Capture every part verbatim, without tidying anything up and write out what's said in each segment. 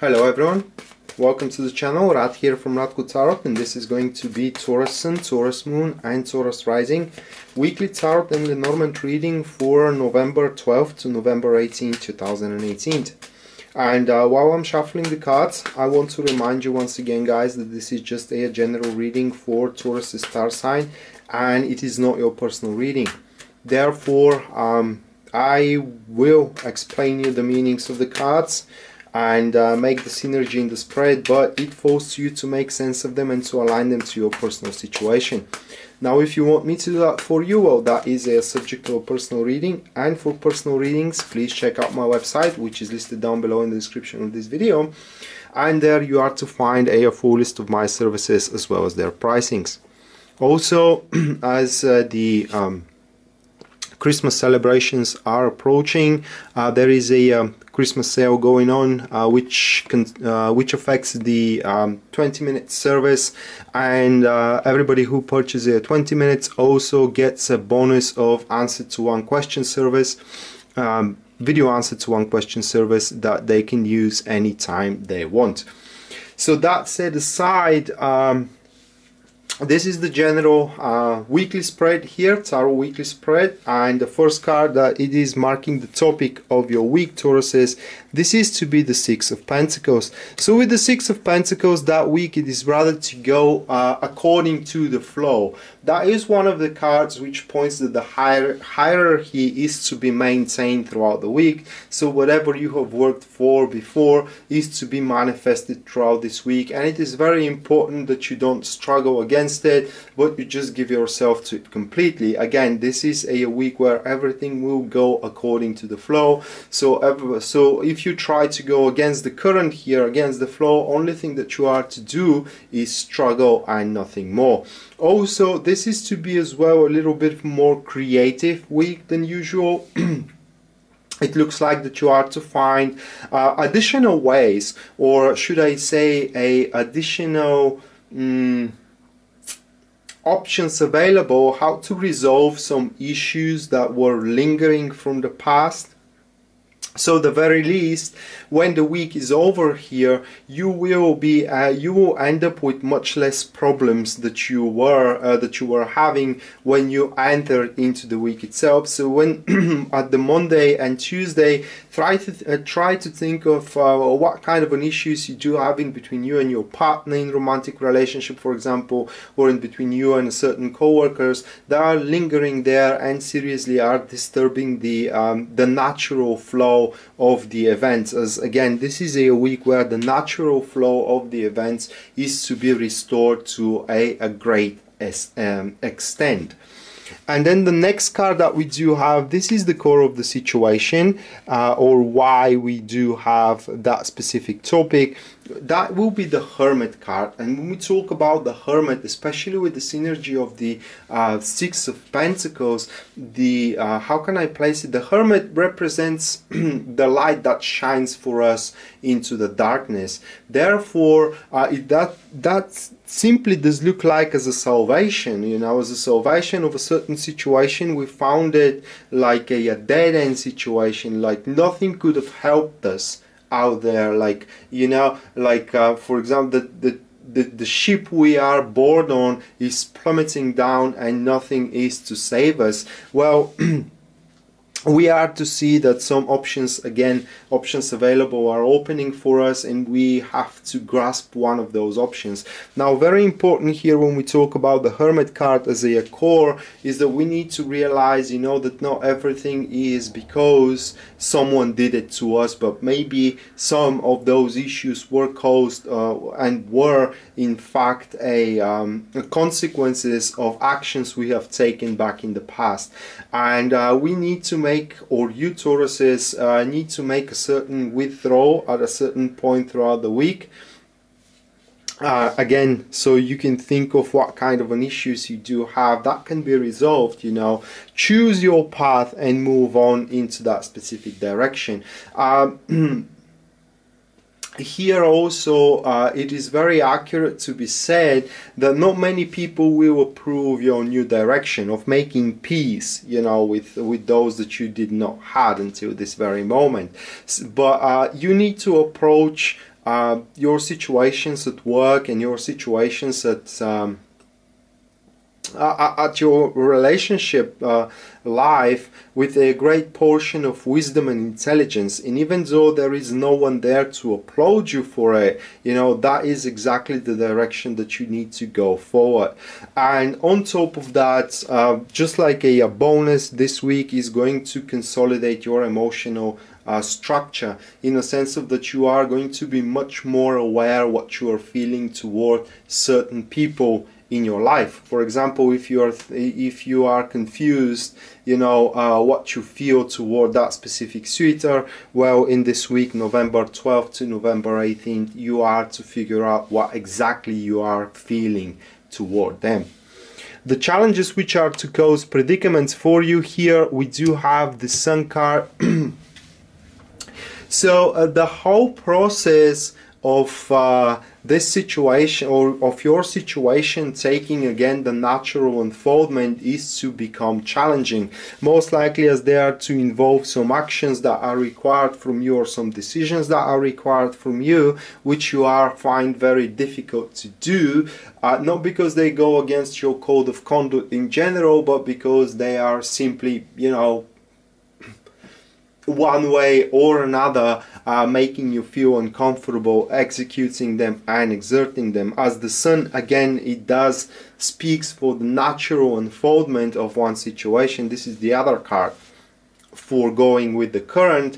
Hello everyone, welcome to the channel. Rad here from Radko Tarot, and this is going to be Taurus Sun, Taurus Moon and Taurus Rising weekly Tarot and Lenormand reading for November twelfth to November eighteenth, two thousand eighteen. And uh, while I'm shuffling the cards, I want to remind you once again, guys, that this is just a general reading for Taurus star sign and it is not your personal reading. Therefore, um, I will explain you the meanings of the cards and uh, make the synergy in the spread, but it forces you to make sense of them and to align them to your personal situation. Now, if you want me to do that for you, well, that is a subject to a personal reading, and for personal readings, please check out my website, which is listed down below in the description of this video, and there you are to find a full list of my services as well as their pricings. Also, as uh, the um, Christmas celebrations are approaching, uh, there is a um, Christmas sale going on, uh, which can, uh, which affects the um, twenty minute service, and uh, everybody who purchases a twenty minutes also gets a bonus of answer to one question service, um, video answer to one question service that they can use anytime they want. So that said aside, um, this is the general uh, weekly spread here, Tarot weekly spread, and the first card that uh, it is marking the topic of your week, Tauruses. This is to be the Six of Pentacles. So with the Six of Pentacles that week, it is rather to go uh, according to the flow. That is one of the cards which points that the hier hierarchy is to be maintained throughout the week. So whatever you have worked for before is to be manifested throughout this week, and it is very important that you don't struggle against it, but you just give yourself to it completely. Again, this is a week where everything will go according to the flow. So, every, so if you try to go against the current here, against the flow, only thing that you are to do is struggle and nothing more. Also, this is to be as well a little bit more creative week than usual. It looks like that you are to find uh, additional ways, or should I say, a additional um, options available how to resolve some issues that were lingering from the past. So at the very least, when the week is over here, you will be uh, you will end up with much less problems that you were uh, that you were having when you entered into the week itself. So when at the Monday and Tuesday, try to th uh, try to think of uh, what kind of an issues you do have in between you and your partner in romantic relationship, for example, or in between you and certain co-workers that are lingering there and seriously are disturbing the um, the natural flow of the events, as again this is a week where the natural flow of the events is to be restored to a, a great as, um, extent. And then the next card that we do have, this is the core of the situation, uh, or why we do have that specific topic. That will be the Hermit card. And when we talk about the Hermit, especially with the synergy of the uh, Six of Pentacles, the uh, how can I place it? The Hermit represents the light that shines for us into the darkness. Therefore, uh, it, that that simply does look like as a salvation, you know, as a salvation of a certain situation. We found it like a, a dead end situation, like nothing could have helped us out there, like, you know, like uh, for example, the, the the the ship we are board on is plummeting down and nothing is to save us. Well, we are to see that some options, again, options available are opening for us, and we have to grasp one of those options. Now, very important here when we talk about the Hermit card as a core is that we need to realize, you know, that not everything is because someone did it to us, but maybe some of those issues were caused uh, and were in fact a um, consequences of actions we have taken back in the past. And uh, we need to make Make, or you Tauruses uh, need to make a certain withdrawal at a certain point throughout the week. Uh, again, so you can think of what kind of an issues you do have that can be resolved, you know. Choose your path and move on into that specific direction. Um, Here also, uh, it is very accurate to be said that not many people will approve your new direction of making peace, you know, with with those that you did not had until this very moment. But uh, you need to approach uh, your situations at work and your situations at um, Uh, at your relationship uh, life with a great portion of wisdom and intelligence. And even though there is no one there to applaud you for it, you know, that is exactly the direction that you need to go forward. And on top of that, uh, just like a, a bonus, this week is going to consolidate your emotional Uh, structure, in the sense of that you are going to be much more aware what you are feeling toward certain people in your life. For example, if you are if you are confused, you know, uh, what you feel toward that specific suitor, well, in this week, November twelfth to November eighteenth, you are to figure out what exactly you are feeling toward them. The challenges which are to cause predicaments for you here, we do have the Sun card. So uh, the whole process of uh, this situation, or of your situation taking again the natural unfoldment, is to become challenging, most likely, as they are to involve some actions that are required from you, or some decisions that are required from you, which you are find very difficult to do, uh, not because they go against your code of conduct in general, but because they are simply, you know, one way or another, uh, making you feel uncomfortable executing them and exerting them, as the Sun, again, it does speaks for the natural unfoldment of one situation. This is the other card for going with the current.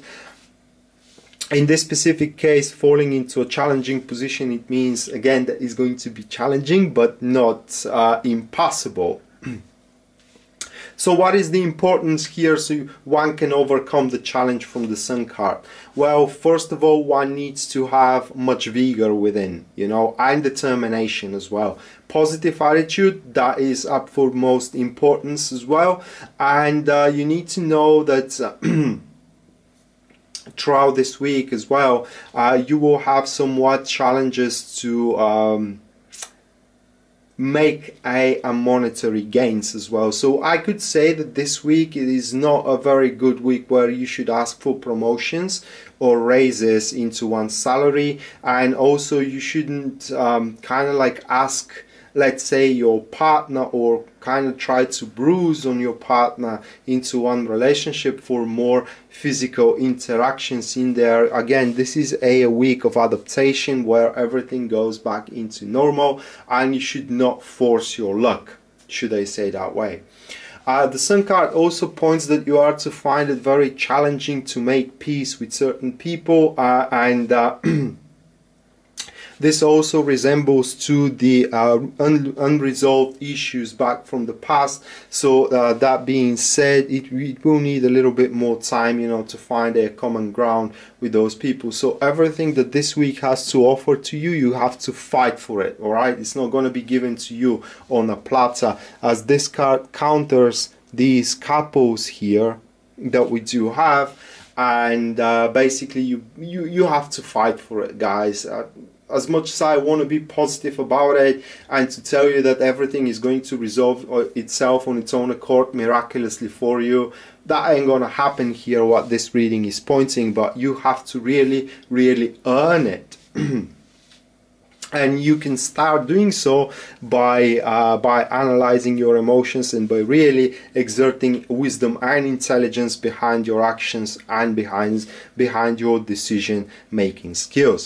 In this specific case, falling into a challenging position, it means again that it's going to be challenging, but not uh, impossible. So what is the importance here so one can overcome the challenge from the Sun card? Well, first of all, one needs to have much vigor within, you know, and determination as well. Positive attitude, that is up for most importance as well. And uh, you need to know that uh, throughout this week as well, uh, you will have somewhat challenges to Um, make a, a monetary gains as well. So I could say that this week it is not a very good week where you should ask for promotions or raises into one's salary, and also you shouldn't um, kind of like ask, let's say, your partner, or kind of try to bruise on your partner into one relationship for more physical interactions in there. Again, this is a, a week of adaptation where everything goes back into normal, and you should not force your luck, should I say that way. Uh, the Sun card also points that you are to find it very challenging to make peace with certain people, uh, and uh, this also resembles to the uh, un unresolved issues back from the past. So uh, that being said, it, it will need a little bit more time, you know, to find a common ground with those people. So everything that this week has to offer to you, you have to fight for it, all right? It's not going to be given to you on a platter, as this card counters these couples here that we do have. And uh, basically, you, you, you have to fight for it, guys. Uh, As much as I want to be positive about it and to tell you that everything is going to resolve itself on its own accord miraculously for you, that ain't gonna happen here, what this reading is pointing, but you have to really, really earn it. And you can start doing so by uh, by analyzing your emotions and by really exerting wisdom and intelligence behind your actions and behind, behind your decision-making skills.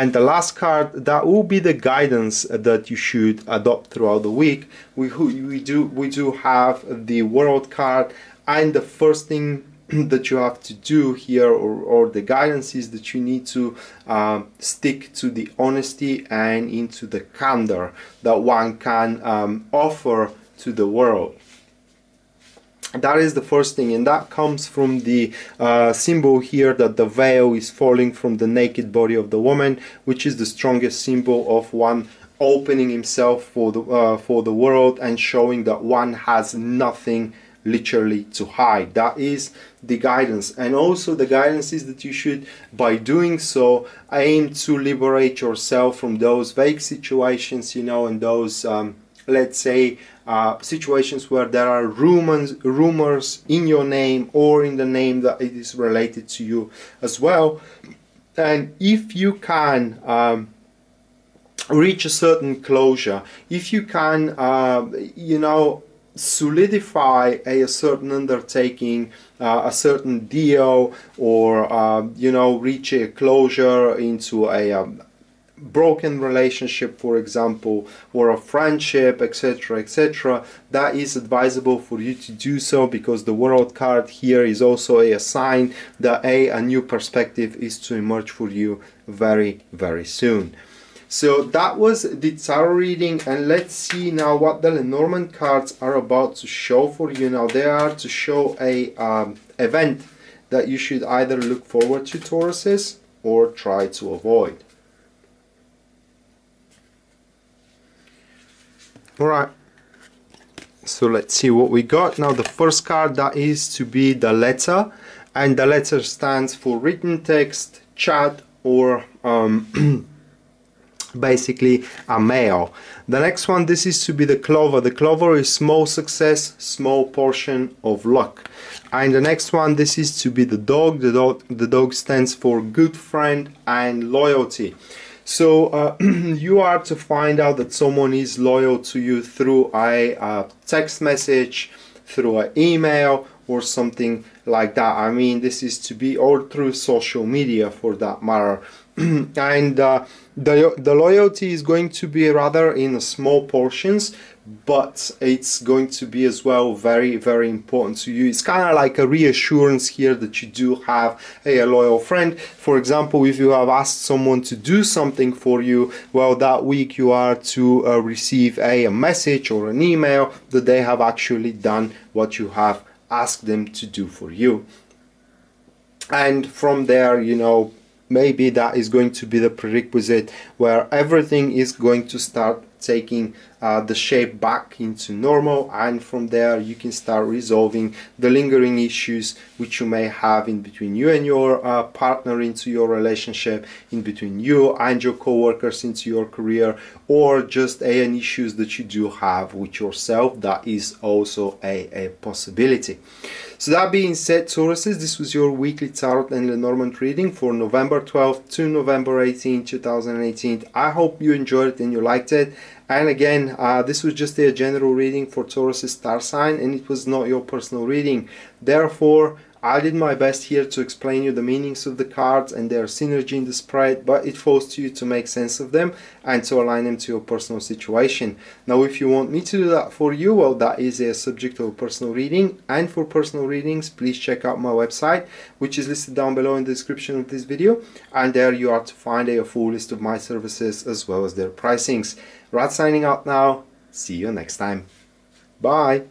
And the last card, that will be the guidance that you should adopt throughout the week. We, we, do, we do have the World card, and the first thing that you have to do here, or, or the guidance, is that you need to uh, stick to the honesty and into the candor that one can um, offer to the world. That is the first thing, and that comes from the uh, symbol here that the veil is falling from the naked body of the woman, which is the strongest symbol of one opening himself for the, uh, for the world, and showing that one has nothing literally to hide. That is the guidance. And also the guidance is that you should, by doing so, aim to liberate yourself from those vague situations, you know, and those um, let's say uh, situations where there are rumors, rumors in your name or in the name that it is related to you as well. And if you can um, reach a certain closure, if you can, uh, you know, solidify a, a certain undertaking, uh, a certain deal, or, uh, you know, reach a closure into a um, broken relationship, for example, or a friendship, etc., etc., that is advisable for you to do so, because the World card here is also a sign that a a new perspective is to emerge for you very, very soon. So that was the tarot reading, and let's see now what the Lenormand cards are about to show for you. Now they are to show a um, event that you should either look forward to, Tauruses, or try to avoid. Alright, so let's see what we got. Now the first card, that is to be the letter, and the letter stands for written text, chat, or um, basically a mail. The next one, this is to be the clover. The clover is small success, small portion of luck. And the next one, this is to be the dog. The dog, the dog stands for good friend and loyalty. So uh, you are to find out that someone is loyal to you through a uh, text message, through an email, or something like that. I mean, this is to be all through social media, for that matter. And uh, the, the loyalty is going to be rather in small portions, but it's going to be as well very, very important to you. It's kind of like a reassurance here that you do have a, a loyal friend. For example, if you have asked someone to do something for you, well, that week you are to uh, receive a, a message or an email that they have actually done what you have asked them to do for you. And from there, you know, maybe that is going to be the prerequisite where everything is going to start taking uh, the shape back into normal, and from there you can start resolving the lingering issues which you may have in between you and your uh, partner, into your relationship, in between you and your co-workers, into your career, or just a, an issues that you do have with yourself. That is also a, a possibility. So that being said, Tauruses, this was your weekly Tarot and Lenormand reading for November twelfth to November eighteenth two thousand eighteen. I hope you enjoyed it and you liked it. And again, uh, this was just a general reading for Taurus' star sign, and it was not your personal reading. Therefore, I did my best here to explain you the meanings of the cards and their synergy in the spread, but it falls to you to make sense of them and to align them to your personal situation. Now, if you want me to do that for you, well, that is a subject of a personal reading, and for personal readings, please check out my website, which is listed down below in the description of this video, and there you are to find a full list of my services as well as their pricings. Rad signing out now. See you next time. Bye.